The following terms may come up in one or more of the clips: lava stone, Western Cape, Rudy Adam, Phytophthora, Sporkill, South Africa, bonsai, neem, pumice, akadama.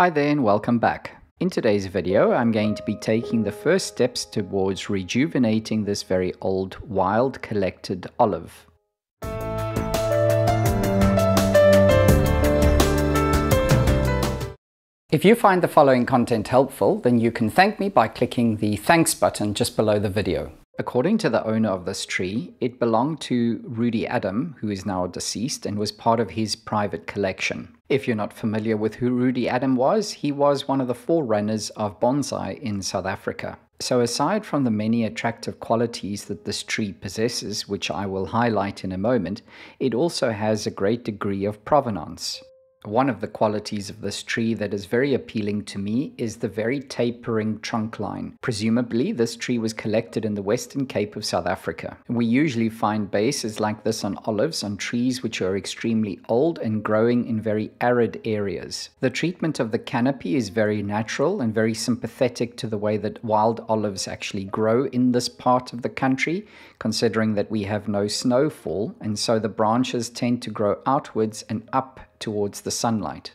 Hi there and welcome back. In today's video I'm going to be taking the first steps towards rejuvenating this very old wild collected olive. If you find the following content helpful, then you can thank me by clicking the thanks button just below the video. According to the owner of this tree, it belonged to Rudy Adam, who is now deceased, and was part of his private collection. If you're not familiar with who Rudy Adam was, he was one of the forerunners of bonsai in South Africa. So aside from the many attractive qualities that this tree possesses, which I will highlight in a moment, it also has a great degree of provenance. One of the qualities of this tree that is very appealing to me is the very tapering trunk line. Presumably, this tree was collected in the Western Cape of South Africa. We usually find bases like this on olives, on trees which are extremely old and growing in very arid areas. The treatment of the canopy is very natural and very sympathetic to the way that wild olives actually grow in this part of the country, considering that we have no snowfall, and so the branches tend to grow outwards and up towards the sunlight.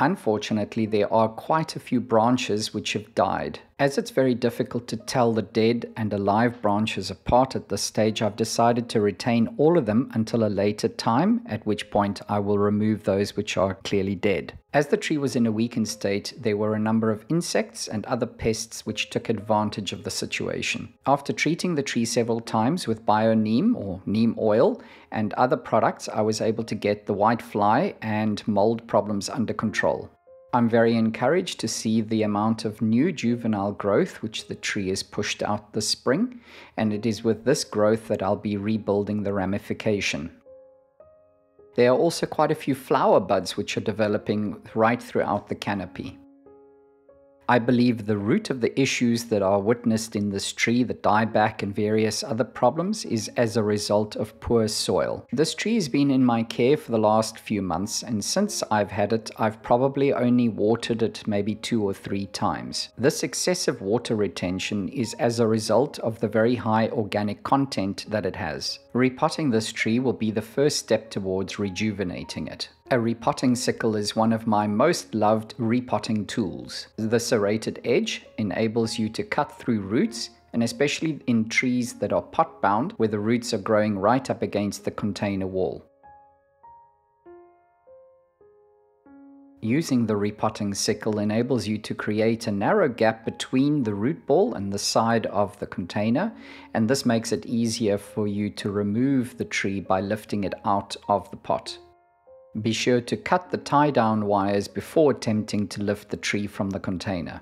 Unfortunately, there are quite a few branches which have died. As it's very difficult to tell the dead and alive branches apart at this stage, I've decided to retain all of them until a later time, at which point I will remove those which are clearly dead. As the tree was in a weakened state, there were a number of insects and other pests which took advantage of the situation. After treating the tree several times with bio-neem or neem oil and other products, I was able to get the white fly and mold problems under control. I'm very encouraged to see the amount of new juvenile growth which the tree has pushed out this spring, and it is with this growth that I'll be rebuilding the ramification. There are also quite a few flower buds which are developing right throughout the canopy. I believe the root of the issues that are witnessed in this tree, the dieback and various other problems, is as a result of poor soil. This tree has been in my care for the last few months, and since I've had it, I've probably only watered it maybe 2 or 3 times. This excessive water retention is as a result of the very high organic content that it has. Repotting this tree will be the first step towards rejuvenating it. A repotting sickle is one of my most loved repotting tools. The serrated edge enables you to cut through roots, and especially in trees that are pot bound, where the roots are growing right up against the container wall. Using the repotting sickle enables you to create a narrow gap between the root ball and the side of the container, and this makes it easier for you to remove the tree by lifting it out of the pot. Be sure to cut the tie-down wires before attempting to lift the tree from the container.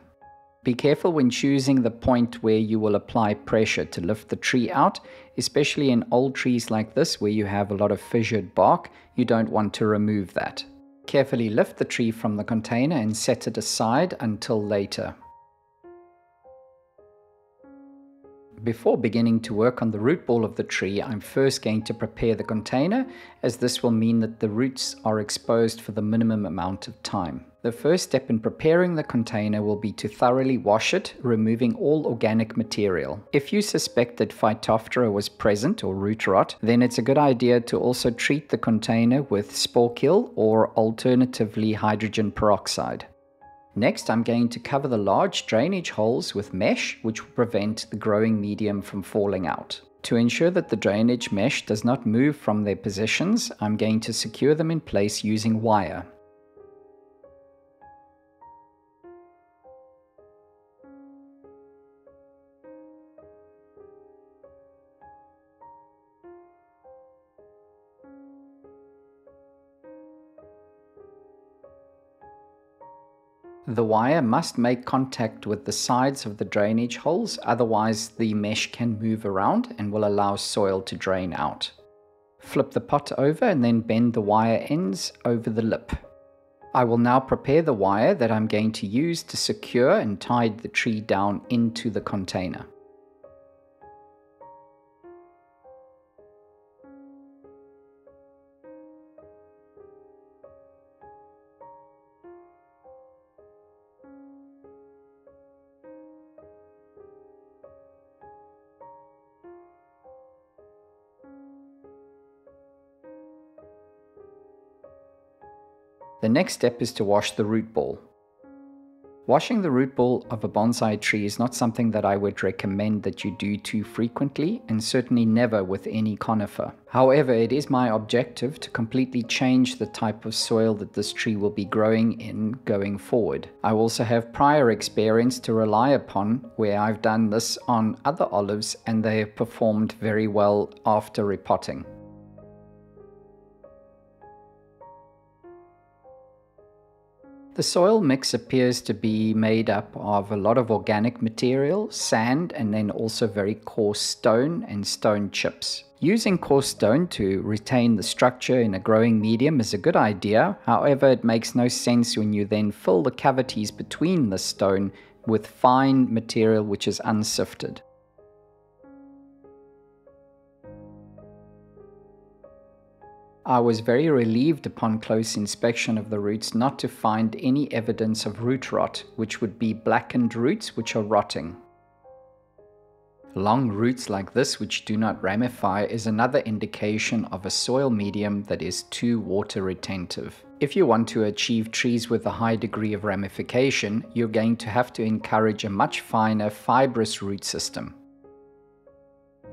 Be careful when choosing the point where you will apply pressure to lift the tree out, especially in old trees like this where you have a lot of fissured bark. You don't want to remove that. Carefully lift the tree from the container and set it aside until later. Before beginning to work on the root ball of the tree, I'm first going to prepare the container, as this will mean that the roots are exposed for the minimum amount of time. The first step in preparing the container will be to thoroughly wash it, removing all organic material. If you suspect that Phytophthora was present or root rot, then it's a good idea to also treat the container with Sporkill or alternatively hydrogen peroxide. Next, I'm going to cover the large drainage holes with mesh, which will prevent the growing medium from falling out. To ensure that the drainage mesh does not move from their positions, I'm going to secure them in place using wire. The wire must make contact with the sides of the drainage holes, otherwise the mesh can move around and will allow soil to drain out. Flip the pot over and then bend the wire ends over the lip. I will now prepare the wire that I'm going to use to secure and tie the tree down into the container. The next step is to wash the root ball. Washing the root ball of a bonsai tree is not something that I would recommend that you do too frequently, and certainly never with any conifer. However, it is my objective to completely change the type of soil that this tree will be growing in going forward. I also have prior experience to rely upon where I've done this on other olives and they have performed very well after repotting. The soil mix appears to be made up of a lot of organic material, sand, and then also very coarse stone and stone chips. Using coarse stone to retain the structure in a growing medium is a good idea. However, it makes no sense when you then fill the cavities between the stone with fine material which is unsifted. I was very relieved upon close inspection of the roots not to find any evidence of root rot, which would be blackened roots which are rotting. Long roots like this which do not ramify is another indication of a soil medium that is too water retentive. If you want to achieve trees with a high degree of ramification, you're going to have to encourage a much finer, fibrous root system.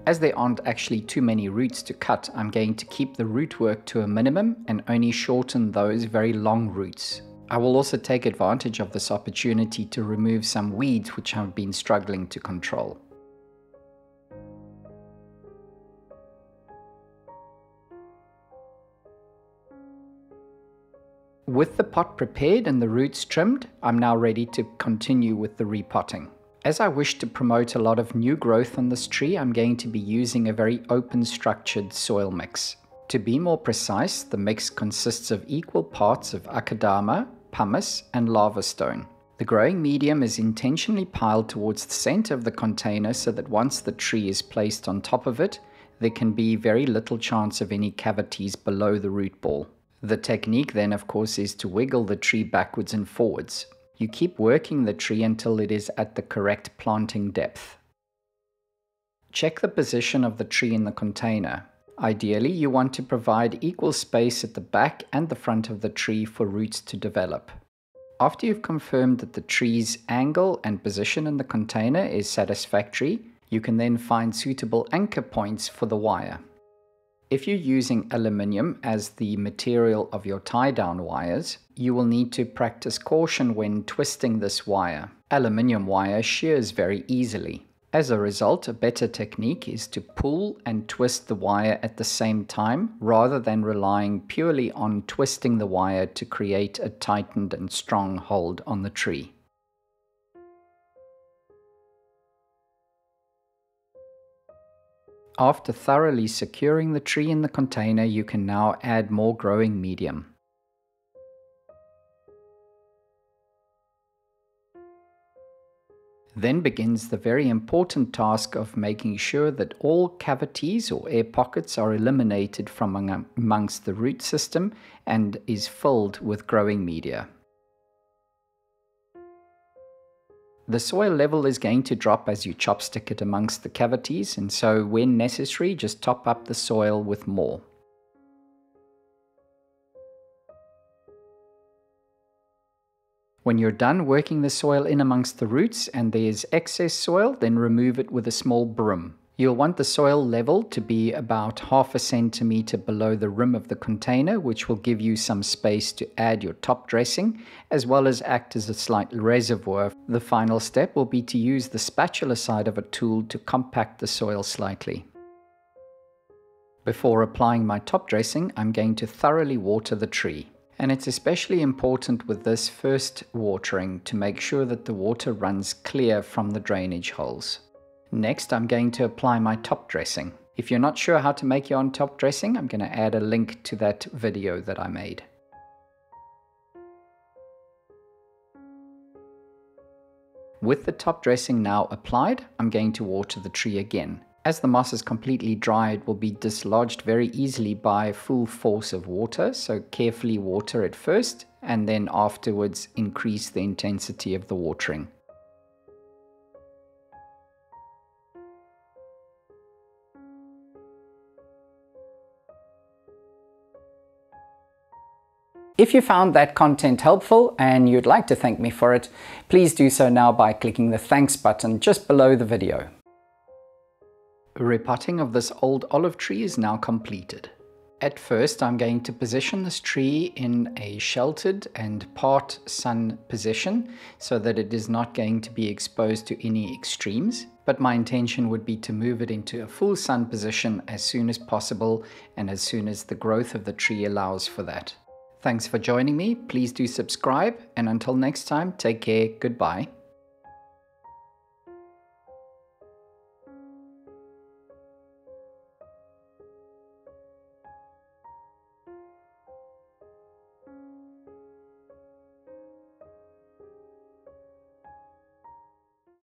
As there aren't actually too many roots to cut, I'm going to keep the root work to a minimum and only shorten those very long roots. I will also take advantage of this opportunity to remove some weeds which I've been struggling to control. With the pot prepared and the roots trimmed, I'm now ready to continue with the repotting. As I wish to promote a lot of new growth on this tree, I'm going to be using a very open structured soil mix. To be more precise, the mix consists of equal parts of akadama, pumice and lava stone. The growing medium is intentionally piled towards the center of the container so that once the tree is placed on top of it, there can be very little chance of any cavities below the root ball. The technique then, of course, is to wiggle the tree backwards and forwards. You keep working the tree until it is at the correct planting depth. Check the position of the tree in the container. Ideally, you want to provide equal space at the back and the front of the tree for roots to develop. After you've confirmed that the tree's angle and position in the container is satisfactory, you can then find suitable anchor points for the wire. If you're using aluminium as the material of your tie-down wires, you will need to practice caution when twisting this wire. Aluminium wire shears very easily. As a result, a better technique is to pull and twist the wire at the same time, rather than relying purely on twisting the wire to create a tightened and strong hold on the tree. After thoroughly securing the tree in the container, you can now add more growing medium. Then begins the very important task of making sure that all cavities or air pockets are eliminated from amongst the root system and is filled with growing media. The soil level is going to drop as you chopstick it amongst the cavities, and so when necessary, just top up the soil with more. When you're done working the soil in amongst the roots and there's excess soil, then remove it with a small broom. You'll want the soil level to be about 0.5 centimeter below the rim of the container, which will give you some space to add your top dressing, as well as act as a slight reservoir. The final step will be to use the spatula side of a tool to compact the soil slightly. Before applying my top dressing, I'm going to thoroughly water the tree. And it's especially important with this first watering to make sure that the water runs clear from the drainage holes. Next, I'm going to apply my top dressing. If you're not sure how to make your own top dressing, I'm going to add a link to that video that I made. With the top dressing now applied, I'm going to water the tree again. As the moss is completely dry, it will be dislodged very easily by full force of water, so carefully water it first and then afterwards increase the intensity of the watering. If you found that content helpful and you'd like to thank me for it, please do so now by clicking the thanks button just below the video. Repotting of this old olive tree is now completed. At first, I'm going to position this tree in a sheltered and part sun position so that it is not going to be exposed to any extremes. But my intention would be to move it into a full sun position as soon as possible and as soon as the growth of the tree allows for that. Thanks for joining me. Please do subscribe, and until next time, take care. Goodbye.